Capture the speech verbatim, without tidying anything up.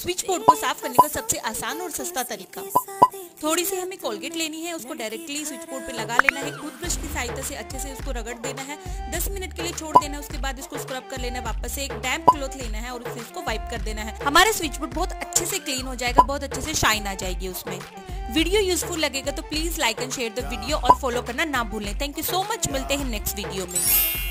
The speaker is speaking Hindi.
स्विच बोर्ड को साफ करने का सबसे आसान और सस्ता तरीका। थोड़ी सी हमें कोलगेट लेनी है, उसको डायरेक्टली स्विच बोर्ड पे लगा लेना है। टूथब्रश की सहायता से अच्छे से उसको रगड़ देना है, दस मिनट के लिए छोड़ देना है। उसके बाद इसको स्क्रब कर लेना है। वापस से एक डैम्प क्लॉथ लेना है और उससे इसको वाइप कर देना है। हमारा स्विच बोर्ड बहुत अच्छे से क्लीन हो जाएगा, बहुत अच्छे से शाइन आ जाएगी उसमें। वीडियो यूजफुल लगेगा तो please like and share the video और फॉलो करना ना भूलें। थैंक यू सो मच, मिलते हैं नेक्स्ट वीडियो में।